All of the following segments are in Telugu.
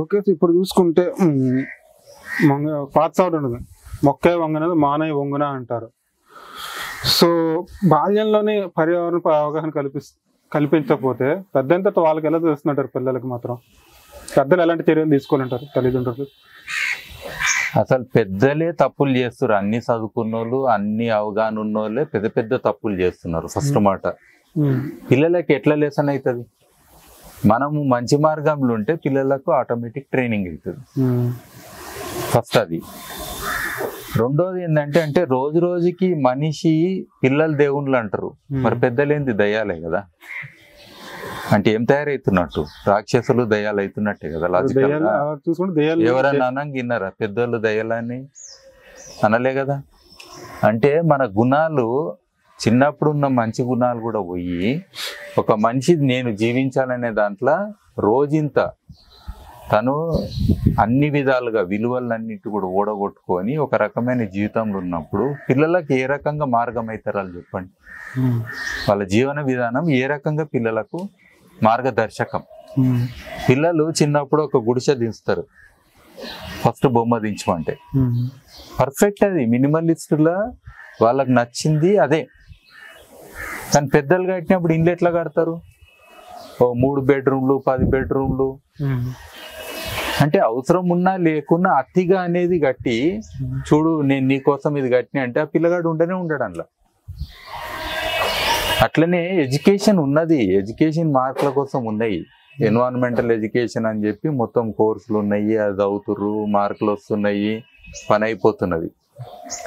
ఓకే ఇప్పుడు చూసుకుంటే మంగ పాతసావుడు ఉండదు మొక్కే వంగనదు మానయ్య వంగున అంటారు. సో బాల్యంలోనే పర్యావరణ అవగాహన కల్పించకపోతే పెద్దంతట వాళ్ళకి ఎలా తెలుస్తుంటారు? పిల్లలకు మాత్రం పెద్దలు ఎలాంటి చర్యలు తీసుకోవాలంటారు తల్లిదండ్రులు? అసలు పెద్దలే తప్పులు చేస్తారు, అన్ని చదువుకున్న వాళ్ళు అన్ని అవగాహన ఉన్న వాళ్ళే పెద్ద పెద్ద తప్పులు చేస్తున్నారు. ఫస్ట్ మాట పిల్లలకి ఎట్లా లెసన్ అవుతుంది? మనము మంచి మార్గంలో ఉంటే పిల్లలకు ఆటోమేటిక్ ట్రైనింగ్ అవుతుంది ఫస్ట్. అది రెండోది ఏంటంటే అంటే రోజు రోజుకి మనిషి పిల్లలు దేవుళ్ళు అంటారు, మరి పెద్దలేంది దయ్యాలే కదా. అంటే ఏం తయారైతున్నట్టు రాక్షసులు దయ్యాలు అవుతున్నట్టే కదా లాజికల్ గా. ఎవరన్నా అనగిన్నారా పెద్దోళ్ళు దయ్యాలని? అనలే కదా. అంటే మన గుణాలు చిన్నప్పుడు ఉన్న మంచి గుణాలు కూడా పోయి ఒక మనిషి నేను జీవించాలనే దాంట్లో రోజంతా తను అన్ని విధాలుగా విలువలన్నిటి కూడా ఓడగొట్టుకొని ఒక రకమైన జీవితంలో ఉన్నప్పుడు పిల్లలకు ఏ రకంగా మార్గం అవుతారు అని చెప్పండి. వాళ్ళ జీవన విధానం ఏ రకంగా పిల్లలకు మార్గదర్శకం. పిల్లలు చిన్నప్పుడు ఒక గుడిసె దించుతారు ఫస్ట్, బొమ్మ దించమంటే పర్ఫెక్ట్. అది మినిమలిస్టులా వాళ్ళకు నచ్చింది అదే. కానీ పెద్దలు కట్టినప్పుడు ఇండ్లు ఎట్లా కడతారు? ఓ 3 బెడ్రూమ్లు 10 బెడ్రూమ్లు అంటే అవసరం ఉన్నా లేకున్నా అతిగా అనేది కట్టి చూడు నేను నీ కోసం ఇది కట్టినా అంటే ఆ పిల్లగాడు ఉండనే ఉండడు అందులో. అట్లనే ఎడ్యుకేషన్ ఉన్నది, ఎడ్యుకేషన్ మార్కుల కోసం ఉన్నాయి. ఎన్విరాన్మెంటల్ ఎడ్యుకేషన్ అని చెప్పి మొత్తం కోర్సులు ఉన్నాయి, అది అవుతుర్రు, మార్కులు వస్తున్నాయి, పని అయిపోతున్నది.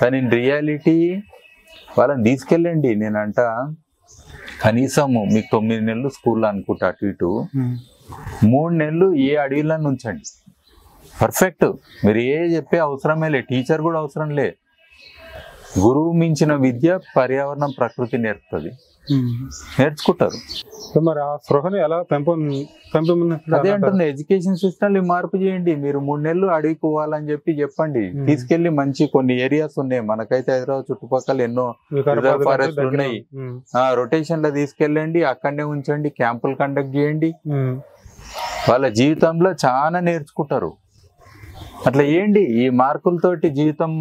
కానీ రియాలిటీ వాళ్ళని తీసుకెళ్ళండి. నేనంట కనీసం మీకు 9 నెలలు స్కూల్లో అనుకుంటా, అటు ఇటు 3 నెలలు ఏ అడవిలో ఉంచండి పర్ఫెక్ట్. మీరు ఏ చెప్పే అవసరమే లే, టీచర్ కూడా అవసరం లే. గురువు మించిన విద్య పర్యావరణం ప్రకృతి నేర్పుతుంది, నేర్చుకుంటారు. మరి ఆ స్పృహను ఎలా అదే అంటుంది ఎడ్యుకేషన్ సిస్టమ్ మార్పు చేయండి. మీరు 3 నెలలు అడవికి పోవాలని చెప్పి చెప్పండి, తీసుకెళ్లి మంచి కొన్ని ఏరియాస్ ఉన్నాయి మనకైతే హైదరాబాద్ చుట్టుపక్కల ఎన్నో రిజర్వ్ ఫారెస్ట్ ఉన్నాయి, రొటేషన్ లో తీసుకెళ్ళండి, అక్కడనే ఉంచండి, క్యాంపులు కండక్ట్ చేయండి. వాళ్ళ జీవితంలో చాలా నేర్చుకుంటారు. అట్లా ఏంటి ఈ మార్కులతోటి జీవితం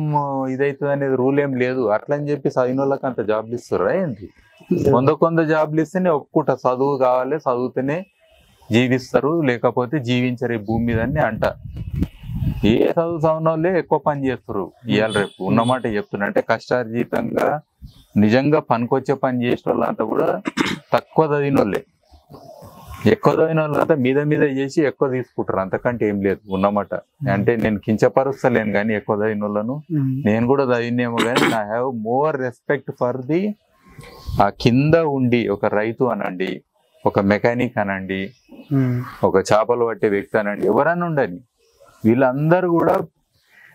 ఇదైతుంది అనేది రూల్ ఏం లేదు. అట్లా అని చెప్పి చదివిన వాళ్ళకి అంత జాబ్లు ఇస్తారా ఏంటి? కొంద జాబ్లు ఇస్తే నేను ఒప్పుకుంటా, చదువు కావాలి, చదువుతూనే జీవిస్తారు, లేకపోతే జీవించరు ఈ భూమి మీద అని అంట. ఏ చదువు చదివిన వాళ్ళే ఎక్కువ పని చేస్తారు ఇవాళ రేపు, ఉన్నమాట చెప్తున్నా. అంటే కష్టార్జితంగా నిజంగా పనికొచ్చే పని చేసిన వాళ్ళంతా కూడా తక్కువ చదివిన వాళ్ళే. ఎక్కువ చదివిన వాళ్ళంతా మీద మీద చేసి ఎక్కువ తీసుకుంటారు, అంతకంటే ఏం లేదు ఉన్నమాట. అంటే నేను కించపరుస్తలేను కానీ ఎక్కువ చదివిన వాళ్ళను, నేను కూడా చదివినేమో కానీ I have more respect for the ఆ కింద ఉండి ఒక రైతు అనండి, ఒక మెకానిక్ అనండి, ఒక చేపలు పట్టే వ్యక్తి అనండి, ఎవరన్నా ఉండండి, వీళ్ళందరూ కూడా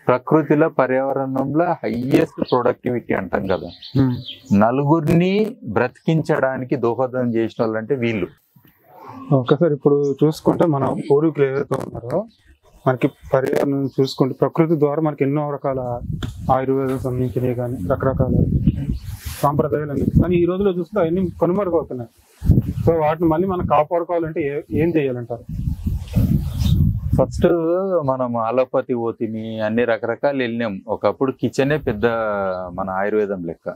ప్రకృతిలో పర్యావరణంలో హైయెస్ట్ ప్రొడక్టివిటీ అంటాం కదా. నలుగురిని బ్రతికించడానికి దోహదం చేసిన వాళ్ళు అంటే వీళ్ళు. ఒకసారి ఇప్పుడు చూసుకుంటే మన పూర్వీకులు ఏదైతే ఉన్నారో మనకి పర్యావరణం చూసుకుంటే ప్రకృతి ద్వారా మనకి ఎన్నో రకాల ఆయుర్వేదం సంబంధించినవి కానీ రకరకాల సాంప్రదాయాలు అన్నీ, కానీ ఈ రోజులో చూస్తే అవన్నీ కనుమరుగవుతున్నాయి. సో వాటిని మళ్ళీ మనం కాపాడుకోవాలంటే ఏం చేయాలంటారు? ఫస్ట్ మనం అలోపతి ఓతిమి అన్ని రకరకాలు వెళ్ళినాం. ఒకప్పుడు కిచెనే పెద్ద మన ఆయుర్వేదం లెక్క,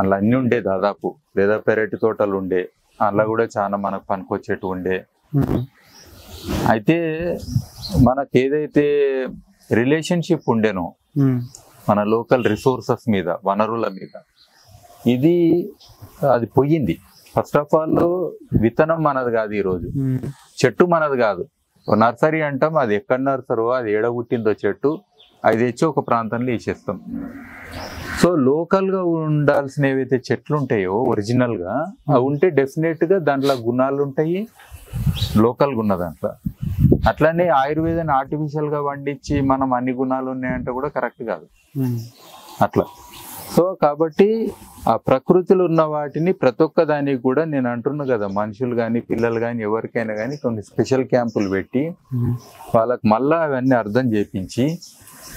అందులో అన్ని ఉండే దాదాపు, లేదా పెరటి తోటలు ఉండే, అందులో కూడా చాలా మనకు పనికొచ్చేటు ఉండే. అయితే మనకు ఏదైతే రిలేషన్షిప్ ఉండేనో మన లోకల్ రిసోర్సెస్ మీద, వనరుల మీద, ఇది అది పోయింది. ఫస్ట్ ఆఫ్ ఆల్ విత్తనం మనది కాదు, ఈరోజు చెట్టు మనది కాదు. నర్సరీ అంటాం, అది ఎక్కడ నర్సరో, అది ఏడగుట్టిందో చెట్టు, అది తెచ్చి ఒక ప్రాంతంలో వేసేస్తాం. సో లోకల్గా ఉండాల్సిన ఏవైతే చెట్లు ఉంటాయో ఒరిజినల్గా అవి ఉంటే డెఫినెట్గా దాంట్లో గుణాలు ఉంటాయి లోకల్గా ఉన్న దాంట్లో. అట్లానే ఆయుర్వేదాన్ని ఆర్టిఫిషియల్గా వండించి మనం అన్ని గుణాలు ఉన్నాయంటే కూడా కరెక్ట్ కాదు అట్లా. సో కాబట్టి ఆ ప్రకృతిలో ఉన్న వాటిని ప్రతి ఒక్క దానికి కూడా నేను అంటున్నా కదా, మనుషులు కానీ పిల్లలు కానీ ఎవరికైనా కానీ కొన్ని స్పెషల్ క్యాంపులు పెట్టి వాళ్ళకి మళ్ళీ అవన్నీ అర్థం చేయించి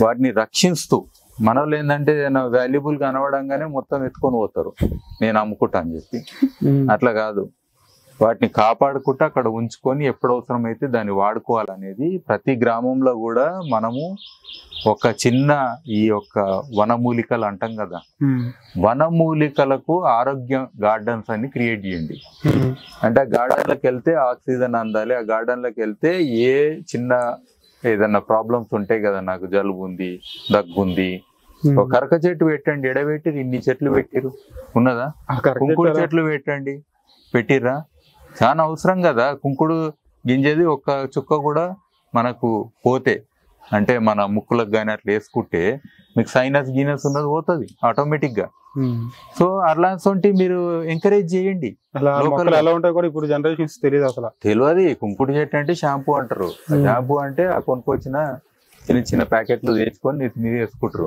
వాటిని రక్షిస్తూ, మనలో ఏంటంటే వాల్యుబుల్ కనబడంగానే మొత్తం ఎత్తుకొని పోతారు నేను అమ్ముకుంటా అని చెప్పి. అట్లా కాదు, వాటిని కాపాడుకుంటూ అక్కడ ఉంచుకొని ఎప్పుడు అవసరమైతే దాన్ని వాడుకోవాలనేది ప్రతి గ్రామంలో కూడా మనము ఒక చిన్న ఈ యొక్క వనమూలికలు అంటాం కదా, వనమూలికలకు ఆరోగ్య గార్డెన్స్ అని క్రియేట్ చేయండి. అంటే గార్డెన్లకు వెళ్తే ఆక్సిజన్ అందాలి, ఆ గార్డెన్లకు వెళ్తే ఏ చిన్న ఏదన్నా ప్రాబ్లమ్స్ ఉంటాయి కదా, నాకు జలుబు ఉంది, దగ్గుంది, ఒక కరక చెట్టు పెట్టండి, ఎడబెట్టిరు, ఇన్ని చెట్లు పెట్టిరు ఉన్నదా, కుంకుడు చెట్లు పెట్టండి, పెట్టిర్రా, చాలా అవసరం కదా. కుంకుడు గింజది ఒక్క చుక్క కూడా మనకు పోతే అంటే మన ముక్కులకు కానీ అట్లా వేసుకుంటే మీకు సైనస్ గీనస్ ఉన్నది పోతుంది ఆటోమేటిక్ గా. సో అట్లాంటి మీరు ఎంకరేజ్ చేయండి. ఇప్పుడు జనరేషన్స్ తెలియదు, అసలు తెలియదు. కుంకుడు చెట్టు అంటే షాంపూ అంటారు, షాంపూ అంటే ఆ కొనుక్కొచ్చిన చిన్న చిన్న ప్యాకెట్లు వేసుకొని మీరు వేసుకుంటారు.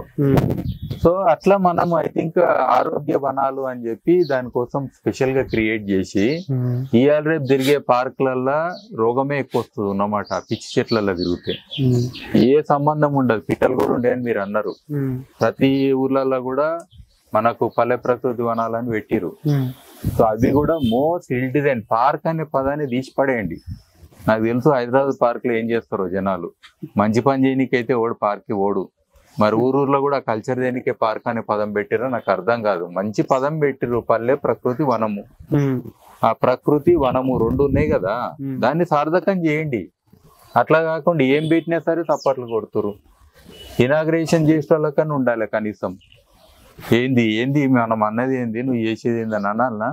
సో అట్లా మనం ఐ థింక్ ఆరోగ్య వనాలు అని చెప్పి దానికోసం స్పెషల్ గా క్రియేట్ చేసి ఇవాళ రేపు తిరిగే పార్కులల్లో రోగమే ఎక్కువ వస్తుంది అన్నమాట. పిచ్చి చెట్లలో తిరిగితే ఏ సంబంధం ఉండదు, పిట్టలు కూడా ఉండేది మీరు అన్నారు. ప్రతి ఊర్లలో కూడా మనకు పల్లె ప్రకృతి వనాలని పెట్టిరు. సో అవి కూడా మోస్ట్ హిల్ డిజైన్ పార్క్ అనే పదాన్ని తీసి పడేయండి. నాకు తెలుసు హైదరాబాద్ పార్క్ లో ఏం చేస్తారు జనాలు, మంచి పని చేయనికైతే ఓడు పార్క్ ఓడు. మరి ఊరూర్లో కూడా కల్చర్ దేనికే పార్క్ అనే పదం పెట్టిరో నాకు అర్థం కాదు. మంచి పదం పెట్టిరు, పల్లె ప్రకృతి వనము. ఆ ప్రకృతి వనము రెండు ఉన్నాయి కదా, దాన్ని సార్థకం చేయండి. అట్లా కాకుండా ఏం పెట్టినా సరే తప్పట్లు కొడుతురు. ఇనాగ్రేషన్ చేసేటోళ్ళ కన్నా ఉండాలి కనీసం, ఏంది ఏంది మనం అన్నది ఏంది, నువ్వు చేసేది ఏంది అని అనాలనా?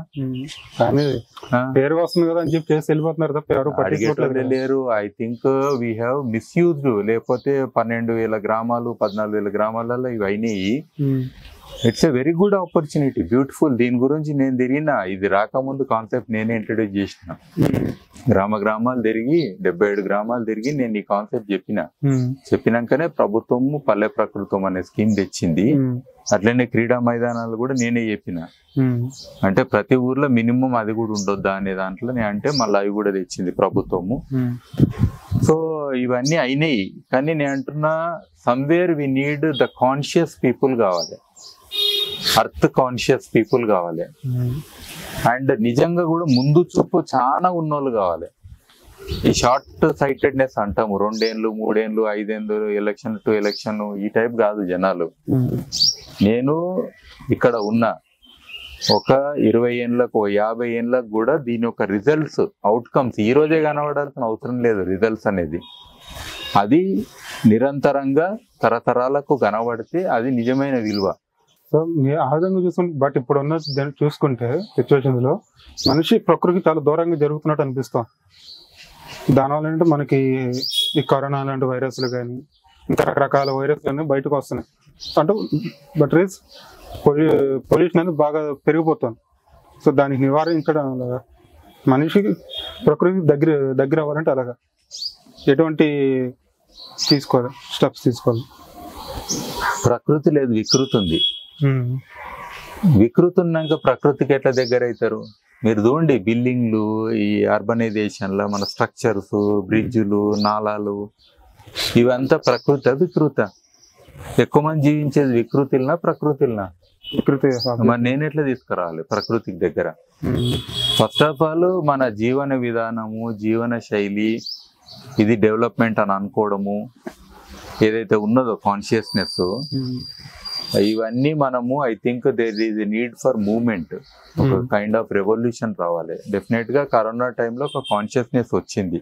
పేరు వస్తుంది కదా అని చెప్పి చేసి వెళ్ళిపోతున్నారు తప్ప ఎవరు పట్టించుకోవట్లేదు లేరు. I think we have misused. లేకపోతే 12,000 గ్రామాలు 14,000 గ్రామాలలో ఇవి అయినాయి. It's a very good opportunity, beautiful. దీని గురించి నేను తిరిగిన, ఇది రాకముందు కాన్సెప్ట్ నేనే ఇంట్రడ్యూస్ చేసిన. గ్రామ గ్రామాలు తిరిగి 77 గ్రామాలు తిరిగి నేను ఈ కాన్సెప్ట్ చెప్పినాకనే ప్రభుత్వము పల్లె ప్రకృతం అనే స్కీమ్ తెచ్చింది. అట్లనే క్రీడా మైదానాలు కూడా నేనే చెప్పిన, అంటే ప్రతి ఊర్లో మినిమం అది కూడా ఉండొద్దా అనే దాంట్లో అంటే మళ్ళీ అవి కూడా తెచ్చింది ప్రభుత్వము. సో ఇవన్నీ అయినాయి, కానీ నేను అంటున్నా somewhere we need the conscious people కావాలి, అర్త్ కాన్షియస్ పీపుల్ కావాలి, అండ్ నిజంగా కూడా ముందు చూపు చాలా ఉన్నోళ్ళు కావాలి. ఈ షార్ట్ సైటెడ్నెస్ అంటాము, 2 ఏళ్ళు 3 ఏళ్ళు 5 ఏళ్ళు ఎలక్షన్ టు ఎలక్షన్ ఈ టైప్ కాదు జనాలు. నేను ఇక్కడ ఉన్న ఒక 20 ఏళ్ళకు 50 ఏళ్ళకు కూడా దీని యొక్క రిజల్ట్స్ అవుట్కమ్స్ ఈ రోజే కనబడాల్సిన అవసరం లేదు. రిజల్ట్స్ అనేది అది నిరంతరంగా తరతరాలకు కనబడితే అది నిజమైన విలువ. సో ఆ విధంగా చూసుకుంటే, బట్ ఇప్పుడు ఉన్న చూసుకుంటే సిచ్యువేషన్ లో మనిషి ప్రకృతికి చాలా దూరంగా జరుగుతున్నట్టు అనిపిస్తాం. దానివల్ల ఏంటంటే మనకి ఈ కరోనా లాంటి వైరస్లు కానీ ఇంకా రకరకాల వైరస్లు కానీ బయటకు వస్తున్నాయి. అంటే బట్ రేస్ పొల్యూషన్ అనేది బాగా పెరిగిపోతుంది. సో దానికి నివారించడం అలాగా మనిషికి ప్రకృతికి దగ్గర అవ్వాలంటే అలాగా ఎటువంటి తీసుకోవాలి, స్టెప్స్ తీసుకోవాలి? ప్రకృతి లేదు, వికృతి ఉంది. వికృతి ఉన్నాక ప్రకృతికి ఎట్లా దగ్గర అవుతారు? మీరు చూడండి బిల్డింగ్లు, ఈ అర్బనైజేషన్లో మన స్ట్రక్చర్స్, బ్రిడ్జులు, నాలాలు, ఇవంతా ప్రకృతి వికృత. ఎక్కువ మంది జీవించేది వికృతిల్నా ప్రకృతిల్నా? వికృతి. మరి నేను ఎట్లా తీసుకురావాలి ప్రకృతికి దగ్గర? ఫస్ట్ ఆఫ్ ఆల్ మన జీవన విధానము, జీవన శైలి, ఇది డెవలప్మెంట్ అని అనుకోవడము ఏదైతే ఉన్నదో కాన్షియస్నెస్, ఇవన్నీ మనము I think there is a need for movement. ఒక కైండ్ ఆఫ్ రెవల్యూషన్ రావాలి. డెఫినెట్ గా కరోనా టైంలో ఒక కాన్షియస్నెస్ వచ్చింది,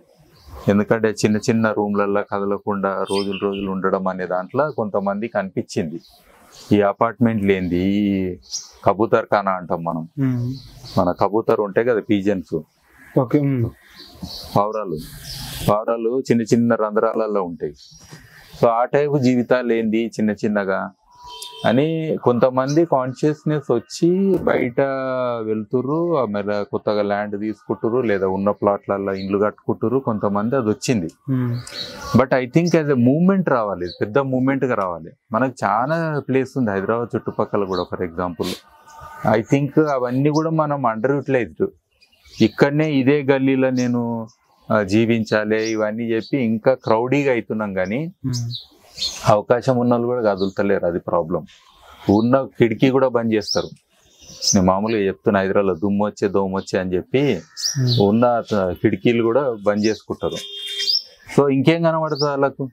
ఎందుకంటే చిన్న చిన్న రూమ్లలో కదలకుండా రోజులు రోజులు ఉండడం అనే దాంట్లో కొంతమందికి అనిపించింది ఈ అపార్ట్మెంట్ లేనిది, ఈ కబూతర్ ఖానా అంటాం మనం, మన కబూతర్ ఉంటాయి కదా పీజన్స్, పావురాలు చిన్న చిన్న రంధ్రాలలో ఉంటాయి. సో ఆ టైపు జీవితాలు ఏంది చిన్న చిన్నగా అని కొంతమంది కాన్షియస్నెస్ వచ్చి బయట వెళ్తురు, మళ్ళీ కొత్తగా ల్యాండ్ తీసుకుంటురు, లేదా ఉన్న ప్లాట్లలో ఇండ్లు కట్టుకుంటురు. కొంతమంది అది వచ్చింది. But I think as a movement రావాలి, పెద్ద మూవ్మెంట్గా రావాలి. మనకు చాలా ప్లేస్ ఉంది హైదరాబాద్ చుట్టుపక్కల కూడా. ఫర్ ఎగ్జాంపుల్ ఐ థింక్ అవన్నీ కూడా మనం అండర్ యూటిలైజ్డ్. ఇక్కడనే ఇదే గల్లీలో నేను జీవించాలి ఇవన్నీ చెప్పి ఇంకా క్రౌడీగా అవుతున్నాం, కానీ అవకాశం ఉన్న వాళ్ళు కూడా కదులుతలేరు. అది ప్రాబ్లం. ఉన్న కిటికీ కూడా బంద్ చేస్తారు, నేను మామూలుగా చెప్తున్నా హైదరాబాద్లో దుమ్ము వచ్చే దోమ వచ్చే అని చెప్పి ఉన్న కిటికీలు కూడా బంద్ చేసుకుంటారు. సో ఇంకేం కనబడుతుంది వాళ్ళకు?